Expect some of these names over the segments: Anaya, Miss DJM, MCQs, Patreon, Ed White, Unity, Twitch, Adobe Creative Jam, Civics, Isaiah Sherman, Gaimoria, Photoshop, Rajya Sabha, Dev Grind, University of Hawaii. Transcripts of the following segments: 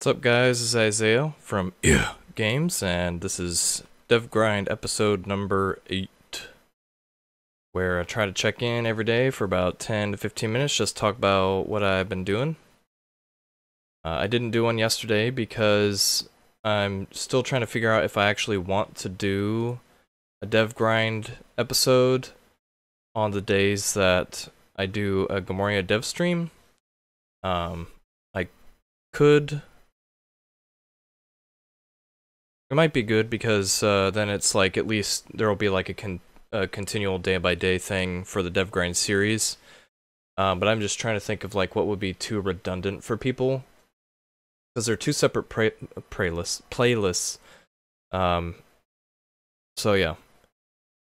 What's up, guys? This is Isaiah from Yeah Games, and this is Dev Grind episode number 8, where I try to check in every day for about 10 to 15 minutes, just talk about what I've been doing. I didn't do one yesterday because I'm still trying to figure out if I actually want to do a Dev Grind episode on the days that I do a Gaimoria dev stream. I could. It might be good because then it's like at least there will be like a continual day-by-day thing for the Dev Grind series. But I'm just trying to think of like what would be too redundant for people, because they're two separate playlists. So yeah,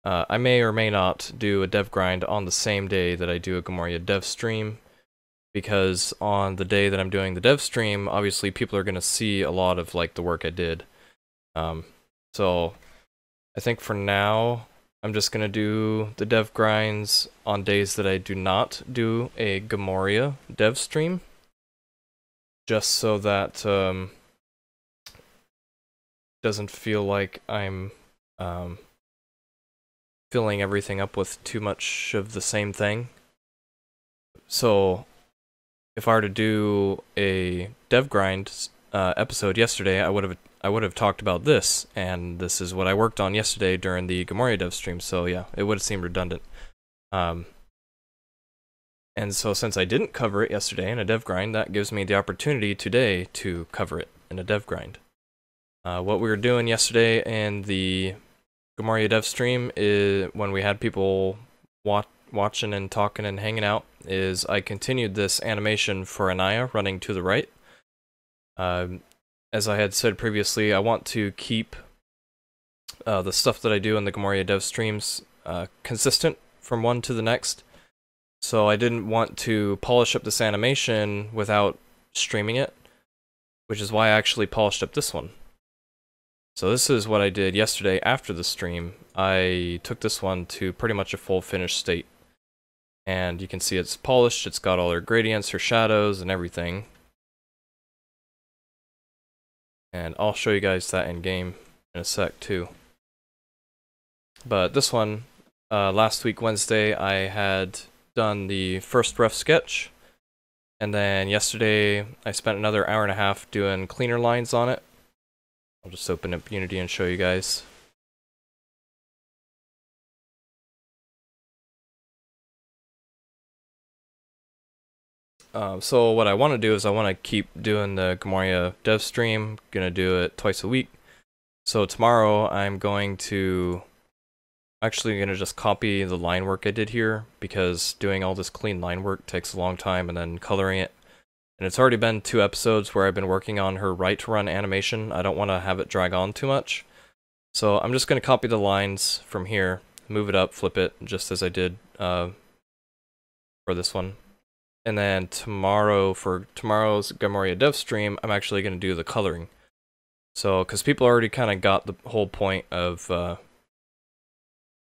I may or may not do a Dev Grind on the same day that I do a Gaimoria dev stream, because on the day that I'm doing the dev stream, obviously people are going to see a lot of like the work I did. So I think for now I'm just gonna do the dev grinds on days that I do not do a Gaimoria dev stream, just so that doesn't feel like I'm filling everything up with too much of the same thing. So if I were to do a dev grind episode yesterday, I would have talked about this, and this is what I worked on yesterday during the Gaimoria dev stream, so yeah, it would have seemed redundant. And so since I didn't cover it yesterday in a dev grind, that gives me the opportunity today to cover it in a dev grind. What we were doing yesterday in the Gaimoria dev stream is, when we had people watching and talking and hanging out, is I continued this animation for Anaya running to the right. As I had said previously, I want to keep the stuff that I do in the Gaimoria dev streams consistent from one to the next. So I didn't want to polish up this animation without streaming it, which is why I actually polished up this one. So this is what I did yesterday after the stream. I took this one to pretty much a full finished state. And you can see it's polished, it's got all her gradients, her shadows, and everything. And I'll show you guys that in game in a sec too. But this one, last week Wednesday, I had done the first rough sketch, and then yesterday I spent another hour and a half doing cleaner lines on it. I'll just open up Unity and show you guys. So what I want to do is I want to keep doing the Gaimoria dev stream. I'm gonna do it twice a week. So tomorrow I'm going to gonna just copy the line work I did here, because doing all this clean line work takes a long time, and then coloring it. And it's already been 2 episodes where I've been working on her right run animation. I don't want to have it drag on too much. So I'm just gonna copy the lines from here, move it up, flip it, just as I did for this one. And then tomorrow, for tomorrow's Gaimoria dev stream, I'm actually going to do the coloring. So, because people already kind of got the whole point of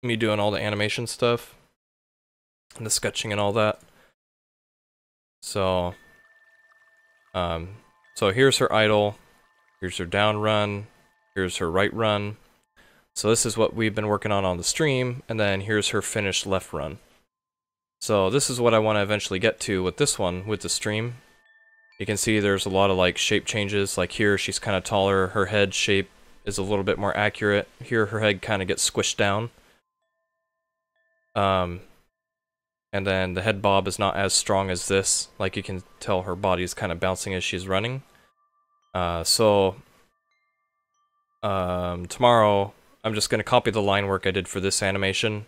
me doing all the animation stuff, and the sketching and all that. So, so here's her idle, here's her down run, here's her right run. So this is what we've been working on the stream, and then here's her finished left run. So this is what I want to eventually get to with this one, with the stream. You can see there's a lot of like shape changes. Like here, she's kind of taller. Her head shape is a little bit more accurate. Here, her head kind of gets squished down. And then the head bob is not as strong as this. Like you can tell her body is kind of bouncing as she's running. So tomorrow, I'm just going to copy the line work I did for this animation,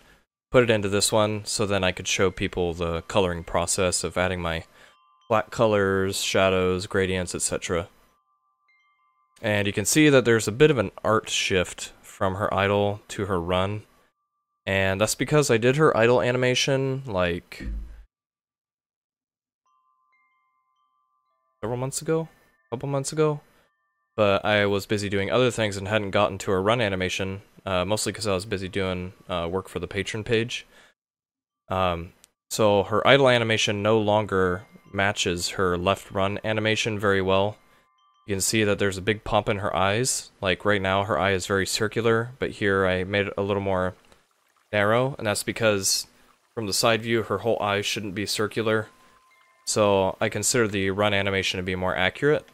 put it into this one, so then I could show people the coloring process of adding my black colors, shadows, gradients, etc. And you can see that there's a bit of an art shift from her idle to her run, and that's because I did her idle animation like several months ago, a couple months ago, but I was busy doing other things and hadn't gotten to her run animation. Mostly because I was busy doing work for the Patreon page. So her idle animation no longer matches her left run animation very well. You can see that there's a big pump in her eyes. Like right now, her eye is very circular, but here I made it a little more narrow, and that's because from the side view, her whole eye shouldn't be circular. So I consider the run animation to be more accurate.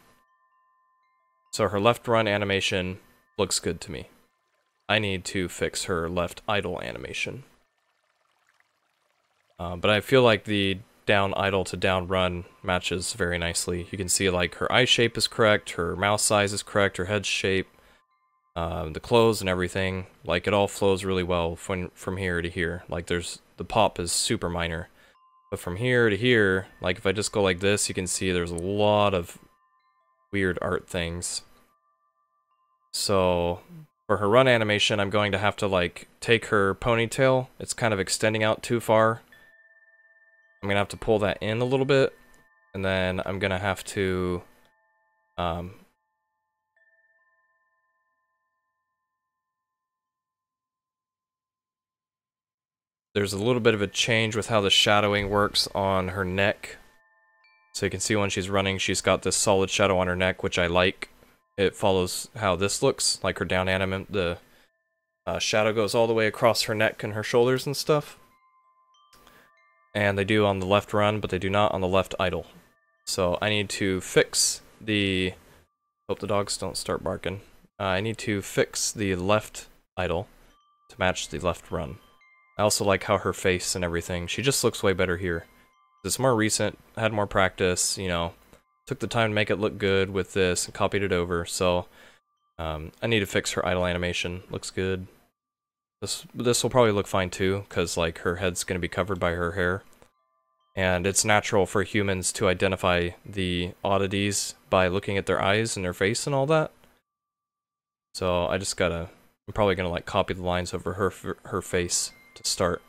So her left run animation looks good to me. I need to fix her left idle animation. But I feel like the down idle to down run matches very nicely. You can see like her eye shape is correct, her mouth size is correct, her head shape, the clothes and everything. Like it all flows really well from here to here. Like there's the pop is super minor. But from here to here, like if I just go like this, you can see there's a lot of weird art things. So for her run animation, I'm going to have to like take her ponytail. It's kind of extending out too far. I'm gonna have to pull that in a little bit, and then I'm gonna have to there's a little bit of a change with how the shadowing works on her neck. So you can see when she's running, she's got this solid shadow on her neck, which I like. It follows how this looks, like her down anime, the shadow goes all the way across her neck and her shoulders and stuff. And they do on the left run, but they do not on the left idle. So I need to fix the... Hope the dogs don't start barking. I need to fix the left idle to match the left run. I also like how her face and everything, she just looks way better here. It's more recent, had more practice, you know, took the time to make it look good with this and copied it over, so I need to fix her idle animation. Looks good. This will probably look fine too, because like her head's going to be covered by her hair. And it's natural for humans to identify the oddities by looking at their eyes and their face and all that. So I just gotta, I'm probably going to like copy the lines over her face to start.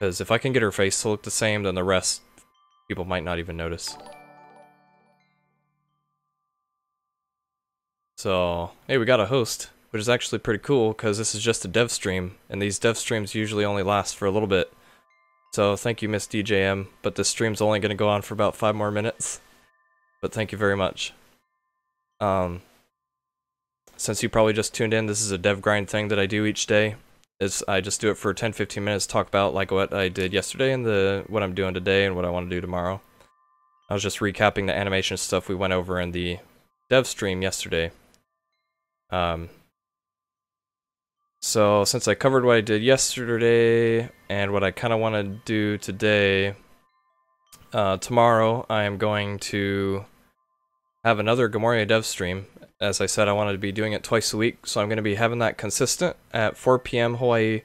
Because if I can get her face to look the same, then the rest people might not even notice. So, hey, we got a host. Which is actually pretty cool, because this is just a dev stream, and these dev streams usually only last for a little bit. So thank you, Miss DJM, but this stream's only going to go on for about 5 more minutes. But thank you very much. Since you probably just tuned in, this is a dev grind thing that I do each day. Is I just do it for 10-15 minutes, talk about like what I did yesterday and what I'm doing today and what I want to do tomorrow. I was just recapping the animation stuff we went over in the dev stream yesterday. So since I covered what I did yesterday and what I kind of want to do today, tomorrow I am going to have another Gaimoria dev stream. As I said, I wanted to be doing it twice a week, so I'm going to be having that consistent at 4 p.m. Hawaii,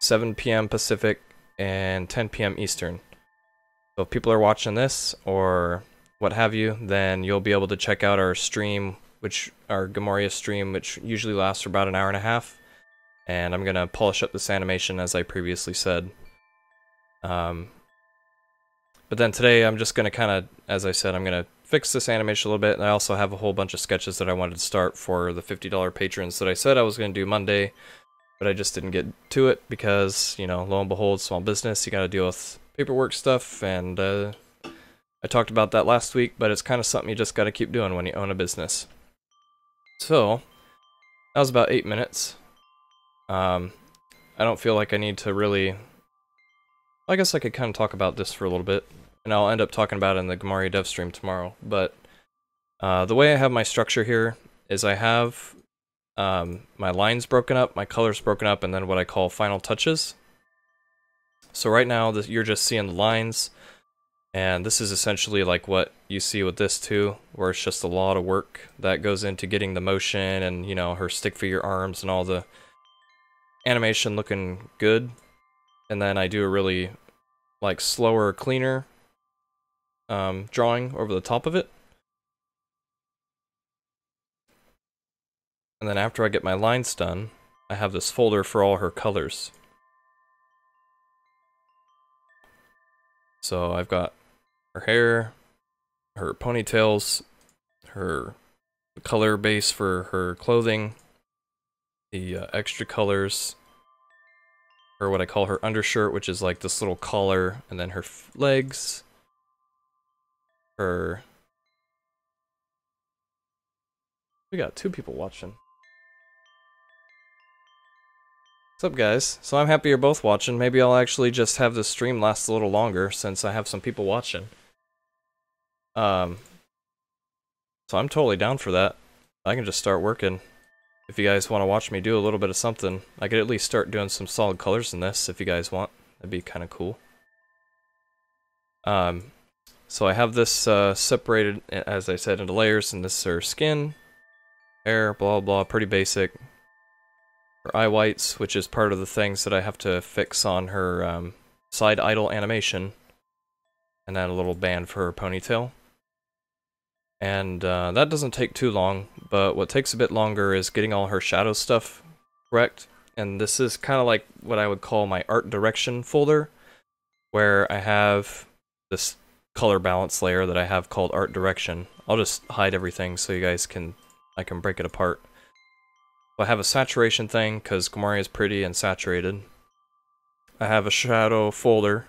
7 p.m. Pacific, and 10 p.m. Eastern. So if people are watching this or what have you, then you'll be able to check out our stream, which our Gaimoria stream, which usually lasts for about an hour and a half. And I'm going to polish up this animation as I previously said. But then today I'm just going to kind of, as I said, I'm going to fix this animation a little bit. And I also have a whole bunch of sketches that I wanted to start for the $50 patrons that I said I was going to do Monday. But I just didn't get to it because, you know, lo and behold, small business. You got to deal with paperwork stuff. And I talked about that last week, but it's kind of something you just got to keep doing when you own a business. So that was about 8 minutes. I don't feel like I need to really, I guess I could kind of talk about this for a little bit, and I'll end up talking about it in the Gaimoria dev stream tomorrow, but, the way I have my structure here is I have, my lines broken up, my colors broken up, and then what I call final touches. So right now, you're just seeing the lines, and this is essentially like what you see with this too, where it's just a lot of work that goes into getting the motion and, you know, her stick figure arms and all the animation looking good, and then I do a really like slower, cleaner drawing over the top of it. And then after I get my lines done, I have this folder for all her colors. So I've got her hair, her ponytails, her color base for her clothing, the extra colors, or what I call her undershirt, which is like this little collar, and then her legs, her We got 2 people watching. What's up, guys? So I'm happy you're both watching. Maybe I'll actually just have this stream last a little longer since I have some people watching. So I'm totally down for that. I can just start working. If you guys want to watch me do a little bit of something, I could at least start doing some solid colors in this if you guys want. That'd be kind of cool. So I have this separated, as I said, into layers, and this are skin, hair, blah blah, pretty basic. Her eye whites, which is part of the things that I have to fix on her side idle animation, and then a little band for her ponytail. And that doesn't take too long, but what takes a bit longer is getting all her shadow stuff correct. And this is kind of like what I would call my art direction folder, where I have this color balance layer that I have called art direction. I'll just hide everything so you guys can, I can break it apart. I have a saturation thing because Gaimoria is pretty and saturated. I have a shadow folder,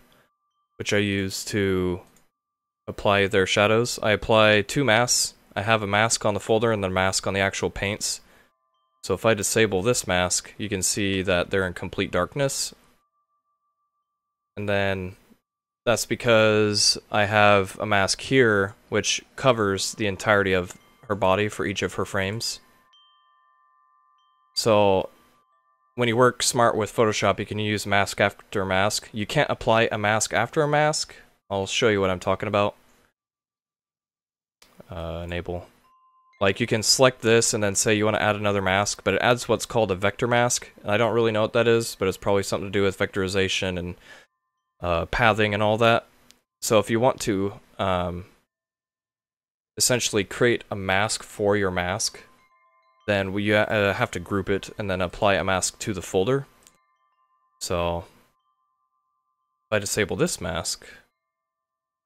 which I use to apply their shadows. I apply 2 masks. I have a mask on the folder and then a mask on the actual paints. So if I disable this mask, you can see that they're in complete darkness. And then that's because I have a mask here which covers the entirety of her body for each of her frames. So when you work smart with Photoshop, you can use mask after mask. You can't apply a mask after a mask. I'll show you what I'm talking about. Enable. Like, you can select this and then say you want to add another mask, but it adds what's called a vector mask. And I don't really know what that is, but it's probably something to do with vectorization and pathing and all that. So if you want to essentially create a mask for your mask, then you have to group it and then apply a mask to the folder. So if I disable this mask,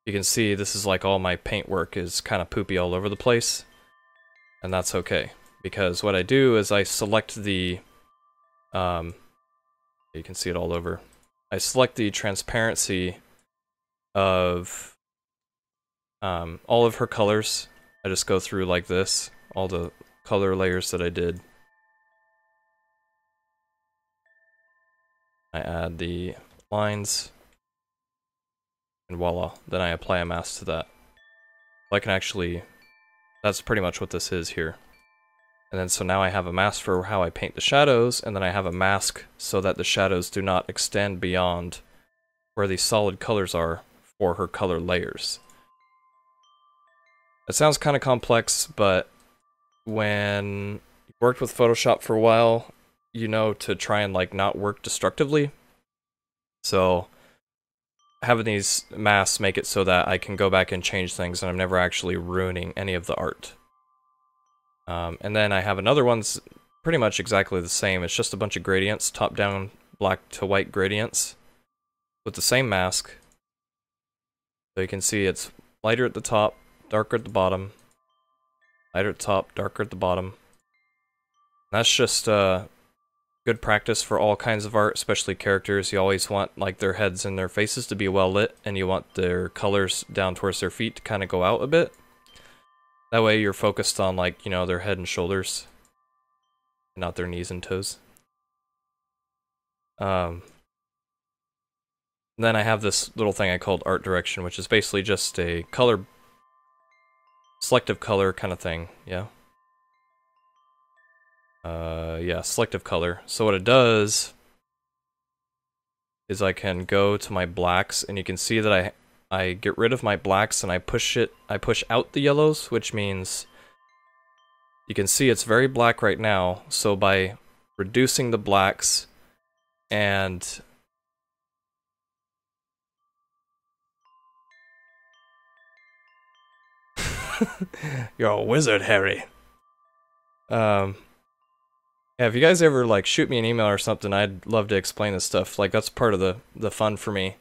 you can see this is like all my paint work is kind of poopy all over the place, and that's okay, because what I do is I select the, you can see it all over, I select the transparency of all of her colors. I just go through like this, all the color layers that I did. I add the lines. And voila, then I apply a mask to that. So I can actually, that's pretty much what this is here. And then so now I have a mask for how I paint the shadows, and then I have a mask so that the shadows do not extend beyond where these solid colors are for her color layers. It sounds kind of complex, but when you worked with Photoshop for a while, you know to try and like not work destructively. So having these masks make it so that I can go back and change things and I'm never actually ruining any of the art. And then I have another one that's pretty much exactly the same. It's just a bunch of gradients, top-down black to white gradients with the same mask. So you can see it's lighter at the top, darker at the bottom. Lighter at the top, darker at the bottom. And that's just good practice for all kinds of art, especially characters. You always want like their heads and their faces to be well lit, and you want their colors down towards their feet to kind of go out a bit. That way you're focused on, like, you know, their head and shoulders, and not their knees and toes. Then I have this little thing I called art direction, which is basically just a color, selective color kind of thing, yeah. Yeah, selective color. So what it does is I can go to my blacks, and you can see that I get rid of my blacks and I push out the yellows, which means you can see it's very black right now. So by reducing the blacks and you're a wizard, Harry. Yeah, if you guys ever like shoot me an email or something, I'd love to explain this stuff. Like, that's part of the fun for me.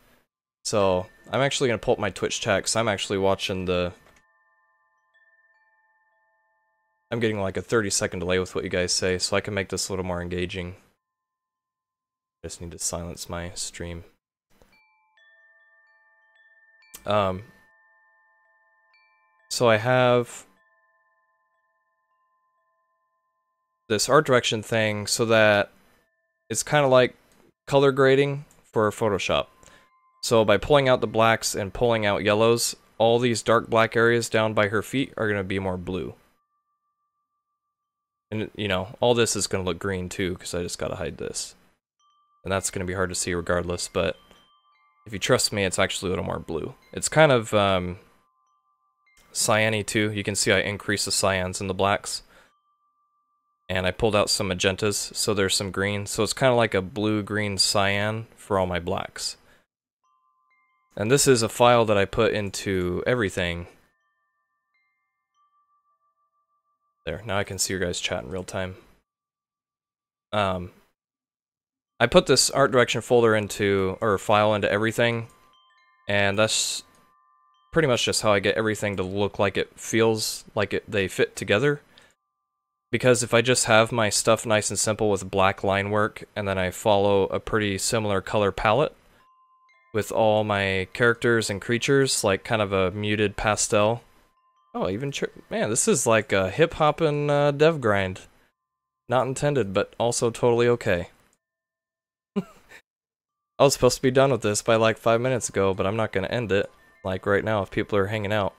So I'm actually gonna pull up my Twitch chat because I'm actually watching the. I'm getting like a 30-second delay with what you guys say, so I can make this a little more engaging. Just need to silence my stream. So I have this art direction thing so that it's kind of like color grading for Photoshop. So by pulling out the blacks and pulling out yellows, all these dark black areas down by her feet are going to be more blue. And, you know, all this is going to look green too, because I just got to hide this. And that's going to be hard to see regardless, but if you trust me, it's actually a little more blue. It's kind of cyan-y too. You can see I increased the cyans in the blacks. And I pulled out some magentas, so there's some green. So it's kind of like a blue-green cyan for all my blacks. And this is a file that I put into everything. There, now I can see your guys' chat in real time. I put this art direction folder into, or file into everything, and that's pretty much just how I get everything to look like it feels like they fit together. Because if I just have my stuff nice and simple with black line work, and then I follow a pretty similar color palette, with all my characters and creatures, like kind of a muted pastel. Oh, even man, this is like a hip-hoppin' dev grind. Not intended, but also totally okay. I was supposed to be done with this by like 5 minutes ago, but I'm not gonna end it like right now if people are hanging out.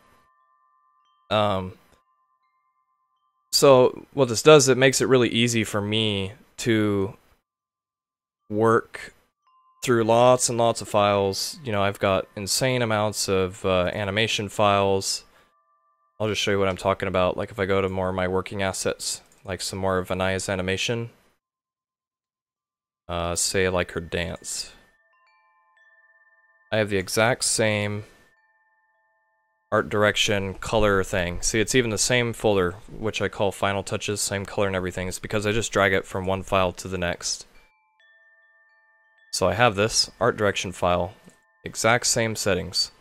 So what this does, it makes it really easy for me to work through lots and lots of files. You know, I've got insane amounts of animation files. I'll just show you what I'm talking about. Like if I go to more of my working assets, like some more of Anaya's animation, say like her dance, I have the exact same art direction color thing. See, it's even the same folder, which I call final touches, same color and everything. It's because I just drag it from one file to the next. So I have this art direction file, exact same settings,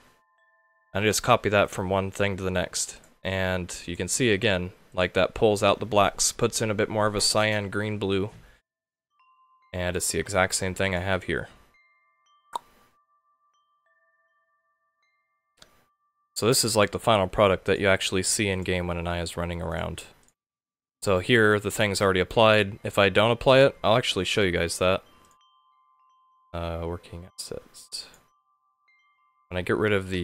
and I just copy that from one thing to the next. And you can see again, like that pulls out the blacks, puts in a bit more of a cyan, green, blue, and it's the exact same thing I have here. So this is like the final product that you actually see in game when Anaya is running around. So here, the thing's already applied. If I don't apply it, I'll actually show you guys that. Working assets. When I get rid of the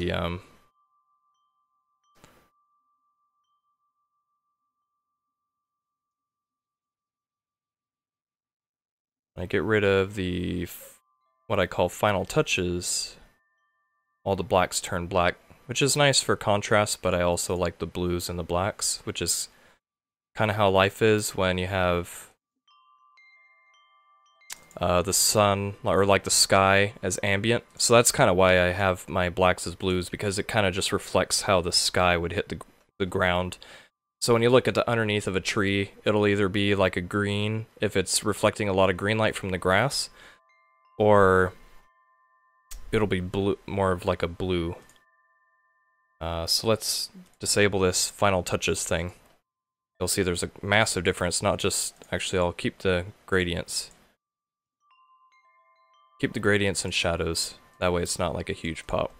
what I call final touches, all the blacks turn black, which is nice for contrast, but I also like the blues and the blacks, which is kind of how life is when you have the sun, or like the sky, as ambient. So that's kind of why I have my blacks as blues, because it kind of just reflects how the sky would hit the ground. So when you look at the underneath of a tree, it'll either be like a green, if it's reflecting a lot of green light from the grass, or it'll be blue, more of like a blue. So let's disable this final touches thing. You'll see there's a massive difference, not just, actually I'll keep the gradients. Keep the gradients and shadows, that way it's not like a huge pop.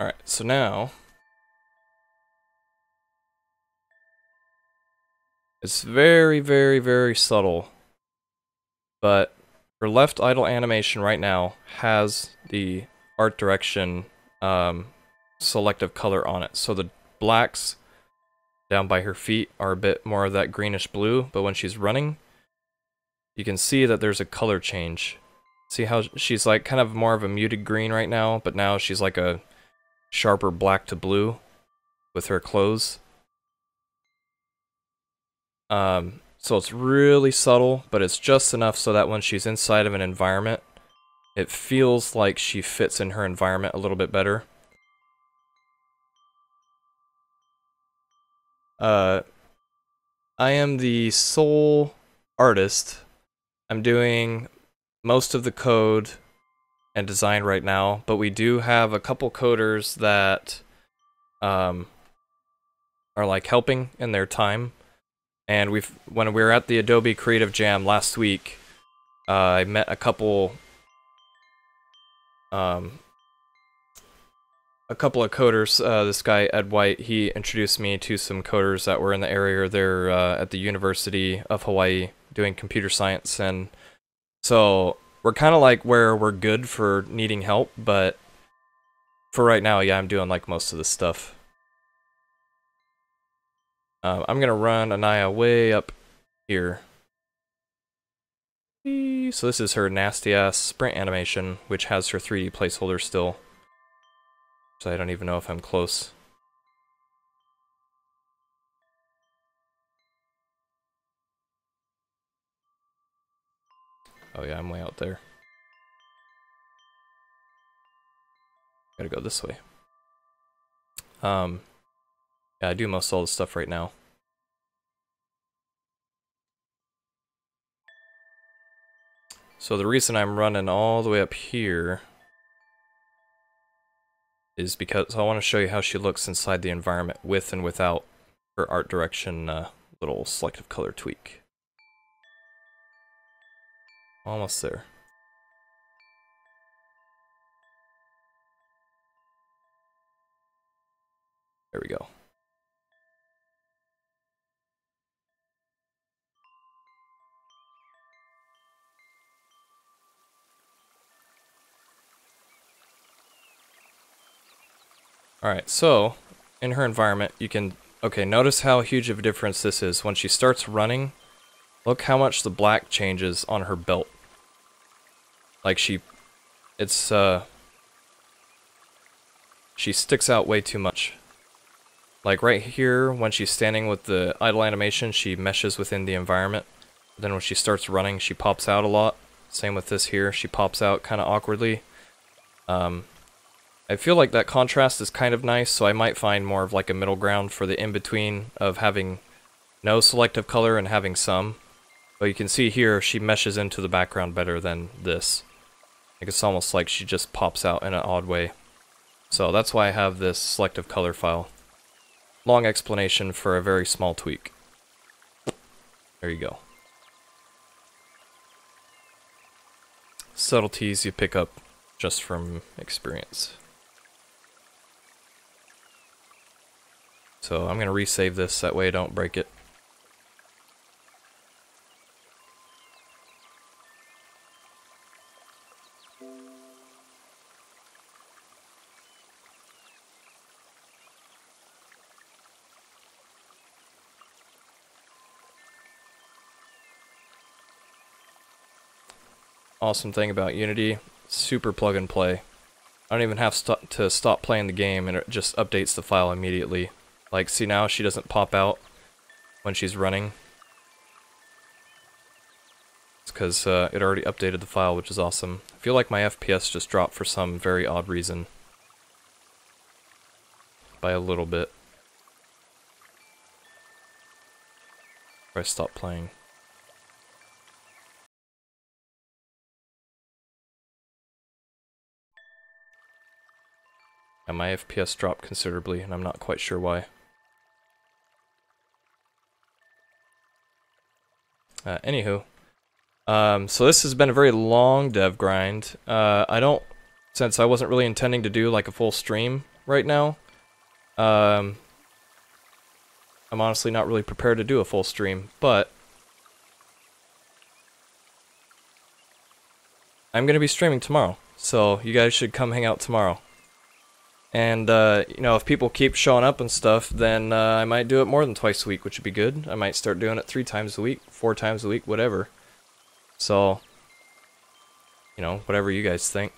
Alright, so now, it's very, very, very subtle, but her left idle animation right now has the art direction selective color on it. So the blacks down by her feet are a bit more of that greenish blue, but when she's running, you can see that there's a color change. See how she's like kind of more of a muted green right now, but now she's like a sharper black to blue with her clothes. So it's really subtle, but it's just enough so that when she's inside of an environment, it feels like she fits in her environment a little bit better. I am the sole artist. I'm doing most of the code and design right now, but we do have a couple coders that are like helping in their time. And when we were at the Adobe Creative Jam last week, I met a couple of coders. This guy Ed White, he introduced me to some coders that were in the area there at the University of Hawaii doing computer science, and so we're kind of like where we're good for needing help, but for right now, yeah, I'm doing like most of this stuff. I'm gonna run Anaya way up here. So this is her nasty ass sprint animation, which has her 3D placeholder still. So I don't even know if I'm close. Oh yeah, I'm way out there. Gotta go this way. Yeah, I do most all the stuff right now. So the reason I'm running all the way up here is because I want to show you how she looks inside the environment with and without her art direction little selective color tweak. Almost there. There we go. Alright, so in her environment you can, okay, notice how huge of a difference this is. When she starts running, look how much the black changes on her belt. Like she sticks out way too much. Like right here, when she's standing with the idle animation, she meshes within the environment. Then when she starts running, she pops out a lot. Same with this here, she pops out kind of awkwardly. I feel like that contrast is kind of nice, so I might find more of like a middle ground for the in-between of having no selective color and having some. But you can see here, she meshes into the background better than this. Like it's almost like she just pops out in an odd way. So that's why I have this selective color file. Long explanation for a very small tweak. There you go. Subtleties you pick up just from experience. So I'm going to resave this, that way I don't break it. Awesome thing about Unity, super plug and play. I don't even have to stop playing the game and it just updates the file immediately. Like, see now she doesn't pop out when she's running. It's because it already updated the file, which is awesome. I feel like my FPS just dropped for some very odd reason. By a little bit. If I stop playing. And my FPS dropped considerably, and I'm not quite sure why. Anywho, so this has been a very long dev grind. Since I wasn't really intending to do like a full stream right now, I'm honestly not really prepared to do a full stream, but I'm going to be streaming tomorrow, so you guys should come hang out tomorrow. And, you know, if people keep showing up and stuff, then I might do it more than twice a week, which would be good. I might start doing it 3 times a week, 4 times a week, whatever. So, you know, whatever you guys think.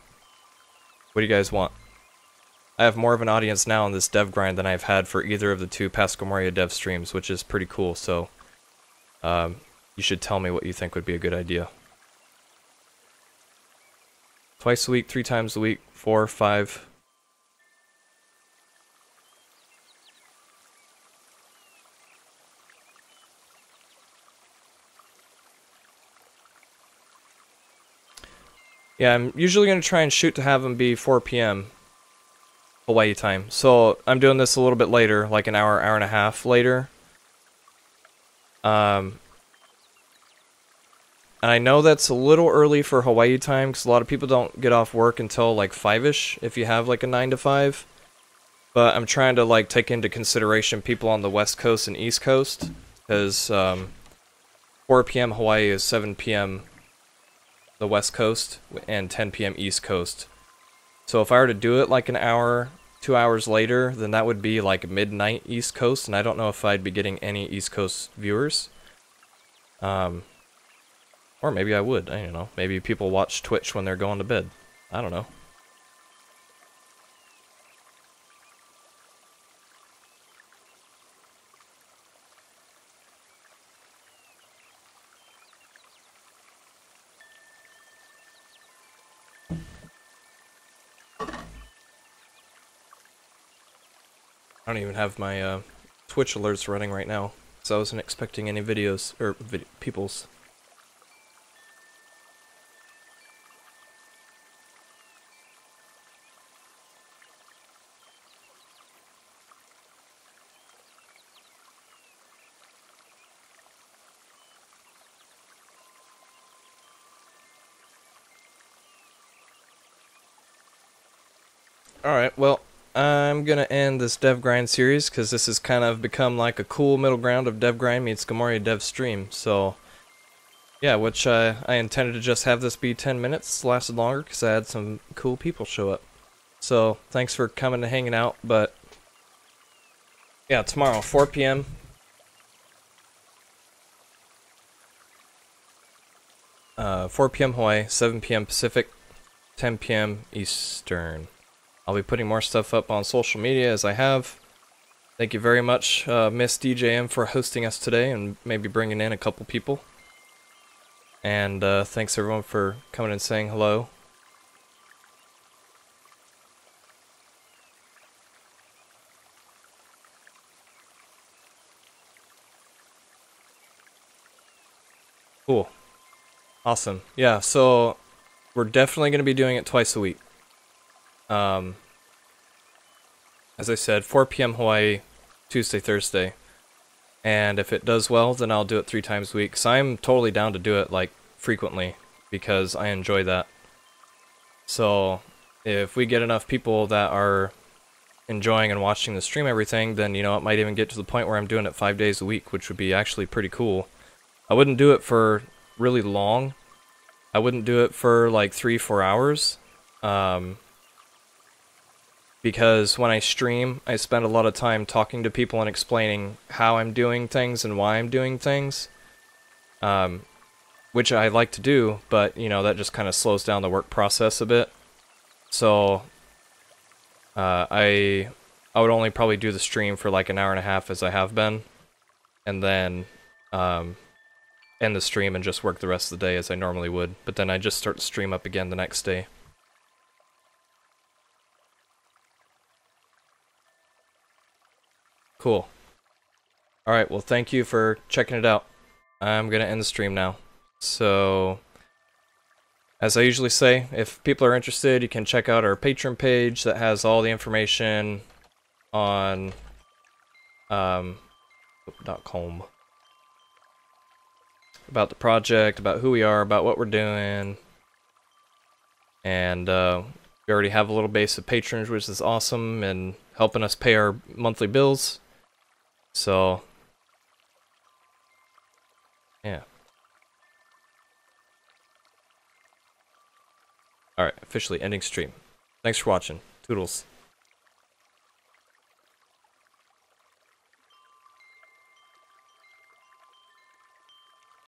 What do you guys want? I have more of an audience now in this dev grind than I've had for either of the 2 Gaimoria dev streams, which is pretty cool, so you should tell me what you think would be a good idea. Twice a week, 3 times a week, 4, 5... Yeah, I'm usually going to try and shoot to have them be 4 p.m. Hawaii time. So I'm doing this a little bit later, like an hour, hour and a half later. And I know that's a little early for Hawaii time because a lot of people don't get off work until like 5-ish if you have like a 9 to 5. But I'm trying to like take into consideration people on the West Coast and East Coast because 4 p.m. Hawaii is 7 p.m. the West Coast and 10 p.m. East Coast. So if I were to do it like an hour, 2 hours later, then that would be like midnight East Coast, and I don't know if I'd be getting any East Coast viewers. Or maybe I would, I don't know. Maybe people watch Twitch when they're going to bed. I don't know. I don't even have my Twitch alerts running right now, so I wasn't expecting any videos, or people's. Alright, well, I'm gonna end this Dev Grind series because this has kind of become like a cool middle ground of Dev Grind meets Gaimoria Dev Stream. So, yeah, which I intended to just have this be 10 minutes. Lasted longer because I had some cool people show up. So, thanks for coming and hanging out. But, yeah, tomorrow, 4 p.m. Hawaii, 7 p.m. Pacific, 10 p.m. Eastern. I'll be putting more stuff up on social media as I have. Thank you very much, Miss DJM, for hosting us today and maybe bringing in a couple people. And thanks everyone for coming and saying hello. Cool. Awesome. Yeah, so we're definitely going to be doing it twice a week. As I said, 4 p.m. Hawaii, Tuesday, Thursday. And if it does well, then I'll do it 3 times a week. So I'm totally down to do it, like, frequently, because I enjoy that. So if we get enough people that are enjoying and watching the stream everything, then, you know, it might even get to the point where I'm doing it 5 days a week, which would be actually pretty cool. I wouldn't do it for really long. I wouldn't do it for, like, 3-4 hours. Because when I stream, I spend a lot of time talking to people and explaining how I'm doing things and why I'm doing things, which I like to do, but, you know, that just kind of slows down the work process a bit. So I would only probably do the stream for like an hour and a half as I have been, and then end the stream and just work the rest of the day as I normally would, but then I just start the stream up again the next day. Cool. Alright, well, thank you for checking it out. I'm gonna end the stream now. So, as I usually say, if people are interested, you can check out our Patreon page that has all the information on .com about the project, about who we are, about what we're doing, and we already have a little base of patrons, which is awesome, and helping us pay our monthly bills. So, yeah. Alright, officially ending stream. Thanks for watching. Toodles.